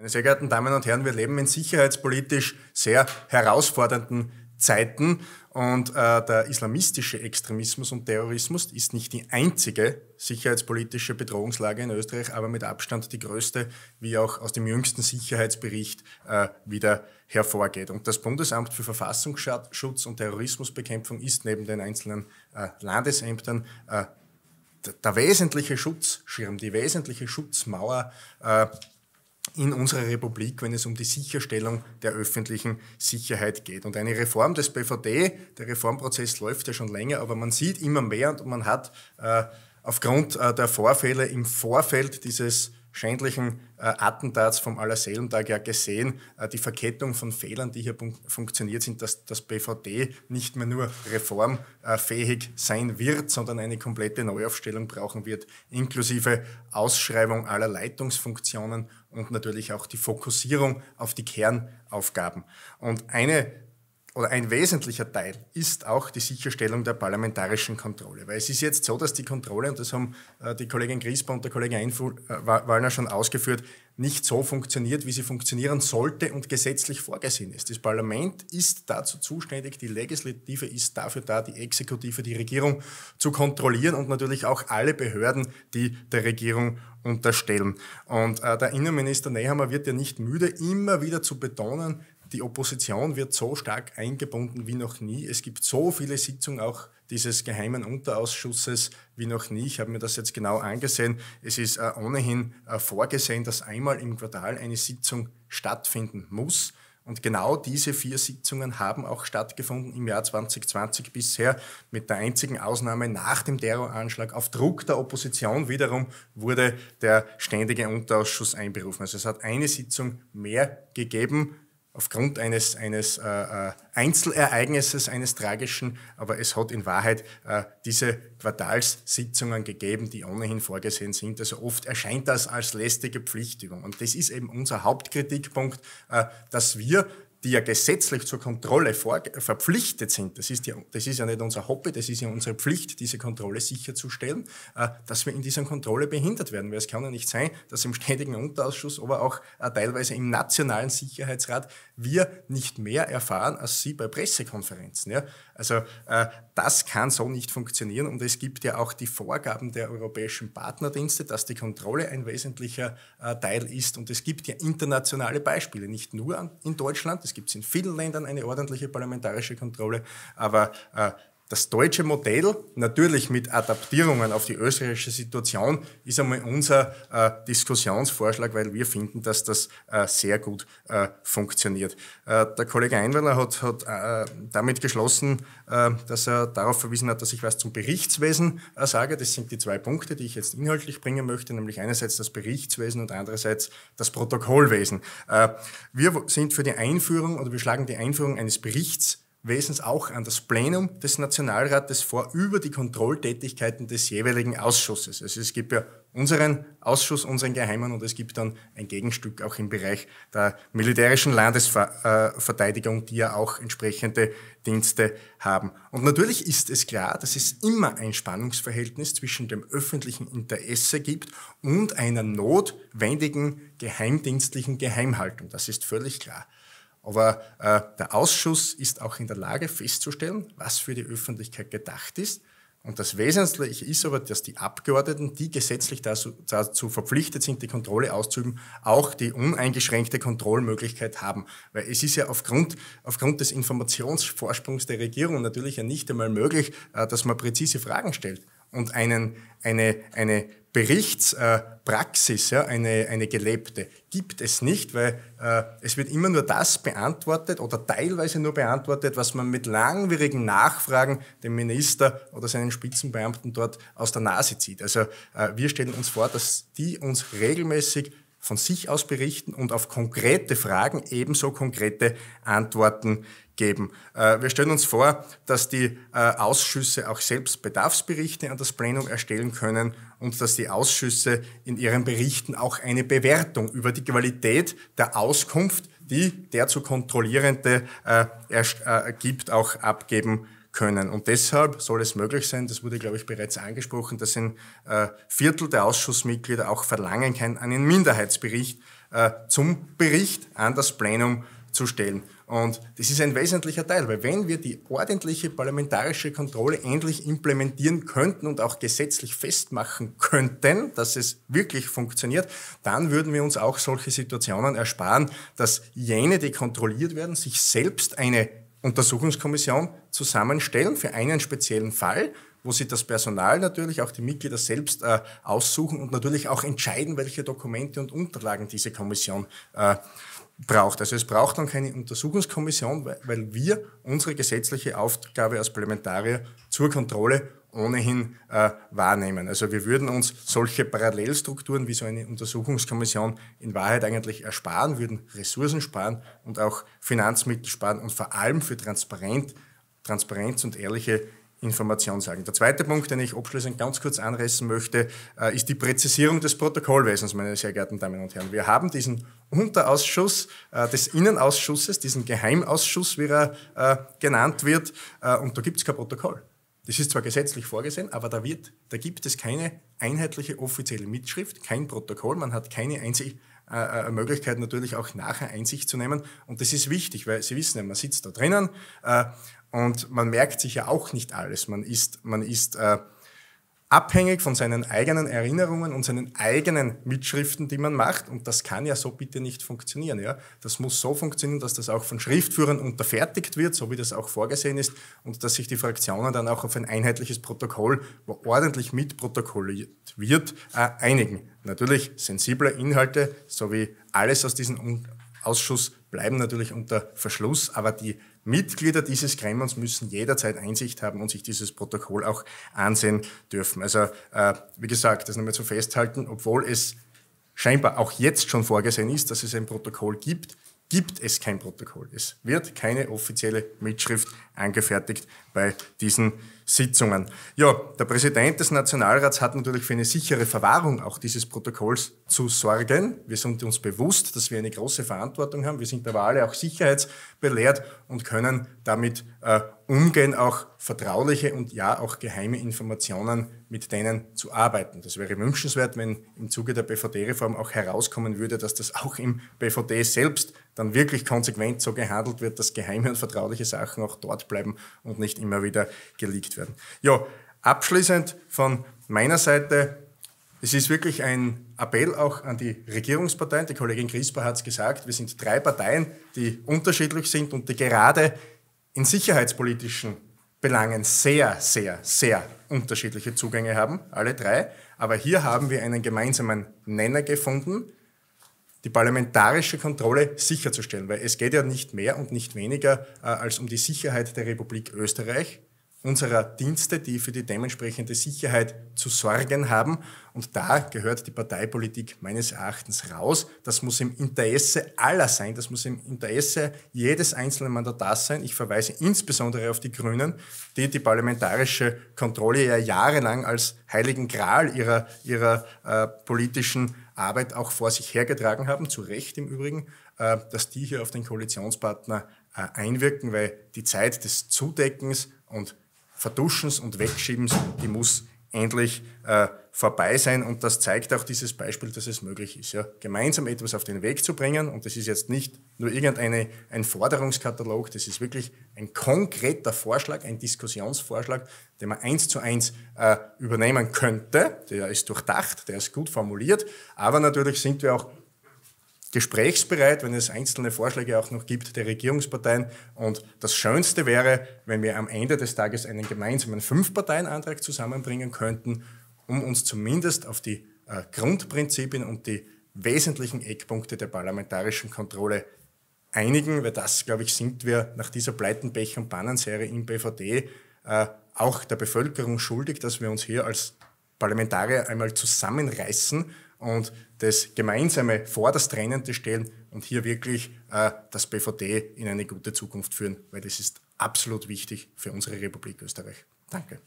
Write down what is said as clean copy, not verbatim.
Meine sehr geehrten Damen und Herren, wir leben in sicherheitspolitisch sehr herausfordernden Zeiten und der islamistische Extremismus und Terrorismus ist nicht die einzige sicherheitspolitische Bedrohungslage in Österreich, aber mit Abstand die größte, wie auch aus dem jüngsten Sicherheitsbericht wieder hervorgeht. Und das Bundesamt für Verfassungsschutz und Terrorismusbekämpfung ist neben den einzelnen Landesämtern der wesentliche Schutzschirm, die wesentliche Schutzmauer in unserer Republik, wenn es um die Sicherstellung der öffentlichen Sicherheit geht. Und eine Reform des BVT, der Reformprozess läuft ja schon länger, aber man sieht immer mehr und man hat aufgrund der Vorfälle im Vorfeld dieses schändlichen Attentats vom Allerseelentag ja gesehen, die Verkettung von Fehlern, die hier funktioniert sind, dass das BVT nicht mehr nur reformfähig sein wird, sondern eine komplette Neuaufstellung brauchen wird, inklusive Ausschreibung aller Leitungsfunktionen und natürlich auch die Fokussierung auf die Kernaufgaben. Und ein wesentlicher Teil ist auch die Sicherstellung der parlamentarischen Kontrolle. Weil es ist jetzt so, dass die Kontrolle, und das haben die Kollegin Krisper und der Kollege Einfuhl-Wallner schon ausgeführt, nicht so funktioniert, wie sie funktionieren sollte und gesetzlich vorgesehen ist. Das Parlament ist dazu zuständig, die Legislative ist dafür da, die Exekutive, die Regierung zu kontrollieren und natürlich auch alle Behörden, die der Regierung unterstellen. Und der Innenminister Nehammer wird ja nicht müde, immer wieder zu betonen, die Opposition wird so stark eingebunden wie noch nie. Es gibt so viele Sitzungen auch dieses geheimen Unterausschusses wie noch nie. Ich habe mir das jetzt genau angesehen. Es ist ohnehin vorgesehen, dass einmal im Quartal eine Sitzung stattfinden muss. Und genau diese 4 Sitzungen haben auch stattgefunden im Jahr 2020 bisher, mit der einzigen Ausnahme nach dem Terroranschlag. Auf Druck der Opposition wiederum wurde der ständige Unterausschuss einberufen. Also es hat eine Sitzung mehr gegeben, aufgrund eines Einzelereignisses, eines tragischen, aber es hat in Wahrheit diese Quartalssitzungen gegeben, die ohnehin vorgesehen sind. Also oft erscheint das als lästige Pflichtübung. Und das ist eben unser Hauptkritikpunkt, dass wir, die ja gesetzlich zur Kontrolle verpflichtet sind, das ist ja nicht unser Hobby, das ist ja unsere Pflicht, diese Kontrolle sicherzustellen, dass wir in dieser Kontrolle behindert werden. Weil es kann ja nicht sein, dass im ständigen Unterausschuss, aber auch teilweise im Nationalen Sicherheitsrat wir nicht mehr erfahren als Sie bei Pressekonferenzen. Ja? Also das kann so nicht funktionieren und es gibt ja auch die Vorgaben der europäischen Partnerdienste, dass die Kontrolle ein wesentlicher Teil ist und es gibt ja internationale Beispiele, nicht nur in Deutschland, es gibt in vielen Ländern eine ordentliche parlamentarische Kontrolle, aber das deutsche Modell, natürlich mit Adaptierungen auf die österreichische Situation, ist einmal unser Diskussionsvorschlag, weil wir finden, dass das sehr gut funktioniert. Der Kollege Einweiler hat damit geschlossen, dass er darauf verwiesen hat, dass ich was zum Berichtswesen sage. Das sind die 2 Punkte, die ich jetzt inhaltlich bringen möchte, nämlich einerseits das Berichtswesen und andererseits das Protokollwesen. Wir sind für die Einführung, oder wir schlagen die Einführung eines Berichtswesens auch an das Plenum des Nationalrates vor über die Kontrolltätigkeiten des jeweiligen Ausschusses. Also es gibt ja unseren Ausschuss, unseren Geheimen und es gibt dann ein Gegenstück auch im Bereich der militärischen Landesverteidigung, die ja auch entsprechende Dienste haben. Und natürlich ist es klar, dass es immer ein Spannungsverhältnis zwischen dem öffentlichen Interesse gibt und einer notwendigen geheimdienstlichen Geheimhaltung. Das ist völlig klar. Aber der Ausschuss ist auch in der Lage festzustellen, was für die Öffentlichkeit gedacht ist. Und das Wesentliche ist aber, dass die Abgeordneten, die gesetzlich dazu verpflichtet sind, die Kontrolle auszuüben, auch die uneingeschränkte Kontrollmöglichkeit haben. Weil es ist ja aufgrund des Informationsvorsprungs der Regierung natürlich ja nicht einmal möglich, dass man präzise Fragen stellt. Und eine Berichtspraxis, ja, eine gelebte, gibt es nicht, weil es wird immer nur das beantwortet oder teilweise nur beantwortet, was man mit langwierigen Nachfragen dem Minister oder seinen Spitzenbeamten dort aus der Nase zieht. Also wir stellen uns vor, dass die uns regelmäßig von sich aus berichten und auf konkrete Fragen ebenso konkrete Antworten geben. Wir stellen uns vor, dass die Ausschüsse auch selbst Bedarfsberichte an das Plenum erstellen können und dass die Ausschüsse in ihren Berichten auch eine Bewertung über die Qualität der Auskunft, die der zu kontrollierende gibt, auch abgeben können. Und deshalb soll es möglich sein, das wurde, glaube ich, bereits angesprochen, dass ein Viertel der Ausschussmitglieder auch verlangen kann, einen Minderheitsbericht zum Bericht an das Plenum zu stellen. Und das ist ein wesentlicher Teil, weil wenn wir die ordentliche parlamentarische Kontrolle endlich implementieren könnten und auch gesetzlich festmachen könnten, dass es wirklich funktioniert, dann würden wir uns auch solche Situationen ersparen, dass jene, die kontrolliert werden, sich selbst eine Untersuchungskommission zusammenstellen für einen speziellen Fall, wo sie das Personal natürlich, auch die Mitglieder selbst aussuchen und natürlich auch entscheiden, welche Dokumente und Unterlagen diese Kommission braucht. Also es braucht dann keine Untersuchungskommission, weil wir unsere gesetzliche Aufgabe als Parlamentarier zur Kontrolle ohnehin wahrnehmen. Also wir würden uns solche Parallelstrukturen wie so eine Untersuchungskommission in Wahrheit eigentlich ersparen, würden Ressourcen sparen und auch Finanzmittel sparen und vor allem für Transparenz und ehrliche Information sagen. Der zweite Punkt, den ich abschließend ganz kurz anreißen möchte, ist die Präzisierung des Protokollwesens, meine sehr geehrten Damen und Herren. Wir haben diesen Unterausschuss des Innenausschusses, diesen Geheimausschuss, wie er genannt wird, und da gibt es kein Protokoll. Das ist zwar gesetzlich vorgesehen, aber da gibt es keine einheitliche offizielle Mitschrift, kein Protokoll, man hat keine Möglichkeit natürlich auch nachher Einsicht zu nehmen, und das ist wichtig, weil Sie wissen ja, man sitzt da drinnen und man merkt sich ja auch nicht alles. Man ist abhängig von seinen eigenen Erinnerungen und seinen eigenen Mitschriften, die man macht, und das kann ja so bitte nicht funktionieren. Ja? Das muss so funktionieren, dass das auch von Schriftführern unterfertigt wird, so wie das auch vorgesehen ist, und dass sich die Fraktionen dann auch auf ein einheitliches Protokoll, wo ordentlich mitprotokolliert wird, einigen. Natürlich sensible Inhalte, so wie alles aus diesem Ausschuss, bleiben natürlich unter Verschluss, aber die Mitglieder dieses Gremiums müssen jederzeit Einsicht haben und sich dieses Protokoll auch ansehen dürfen. Also wie gesagt, das nochmal zu festhalten, obwohl es scheinbar auch jetzt schon vorgesehen ist, dass es ein Protokoll gibt, gibt es kein Protokoll. Es wird keine offizielle Mitschrift angefertigt bei diesen Sitzungen. Ja, der Präsident des Nationalrats hat natürlich für eine sichere Verwahrung auch dieses Protokolls zu sorgen. Wir sind uns bewusst, dass wir eine große Verantwortung haben. Wir sind bei der Wahl auch sicherheitsbelehrt und können damit umgehen, auch vertrauliche und ja auch geheime Informationen mit denen zu arbeiten. Das wäre wünschenswert, wenn im Zuge der BVT-Reform auch herauskommen würde, dass das auch im BVT selbst dann wirklich konsequent so gehandelt wird, dass geheime und vertrauliche Sachen auch dort bleiben und nicht immer wieder geleakt werden. Ja, abschließend von meiner Seite, es ist wirklich ein Appell auch an die Regierungsparteien. Die Kollegin Krisper hat es gesagt, wir sind drei Parteien, die unterschiedlich sind und die gerade in sicherheitspolitischen Belangen sehr, sehr, sehr unterschiedliche Zugänge haben, alle drei. Aber hier haben wir einen gemeinsamen Nenner gefunden, die parlamentarische Kontrolle sicherzustellen. Weil es geht ja nicht mehr und nicht weniger als um die Sicherheit der Republik Österreich, unserer Dienste, die für die dementsprechende Sicherheit zu sorgen haben. Und da gehört die Parteipolitik meines Erachtens raus. Das muss im Interesse aller sein. Das muss im Interesse jedes einzelnen Mandatars sein. Ich verweise insbesondere auf die Grünen, die die parlamentarische Kontrolle ja jahrelang als heiligen Gral ihrer politischen Arbeit auch vor sich hergetragen haben, zu Recht im Übrigen, dass die hier auf den Koalitionspartner einwirken, weil die Zeit des Zudeckens und Verduschens und Wegschiebens, die muss endlich vorbei sein. Und das zeigt auch dieses Beispiel, dass es möglich ist, ja, gemeinsam etwas auf den Weg zu bringen. Und das ist jetzt nicht nur ein Forderungskatalog, das ist wirklich ein konkreter Vorschlag, ein Diskussionsvorschlag, den man 1:1 übernehmen könnte. Der ist durchdacht, der ist gut formuliert. Aber natürlich sind wir auch gesprächsbereit, wenn es einzelne Vorschläge auch noch gibt der Regierungsparteien. Und das Schönste wäre, wenn wir am Ende des Tages einen gemeinsamen 5-Parteien-Antrag zusammenbringen könnten, um uns zumindest auf die Grundprinzipien und die wesentlichen Eckpunkte der parlamentarischen Kontrolle einigen, weil das, glaube ich, sind wir nach dieser Pleitenpech- und Pannenserie im BVT auch der Bevölkerung schuldig, dass wir uns hier als Parlamentarier einmal zusammenreißen und das gemeinsame vor das Trennende stellen und hier wirklich das BVT in eine gute Zukunft führen, weil das ist absolut wichtig für unsere Republik Österreich. Danke.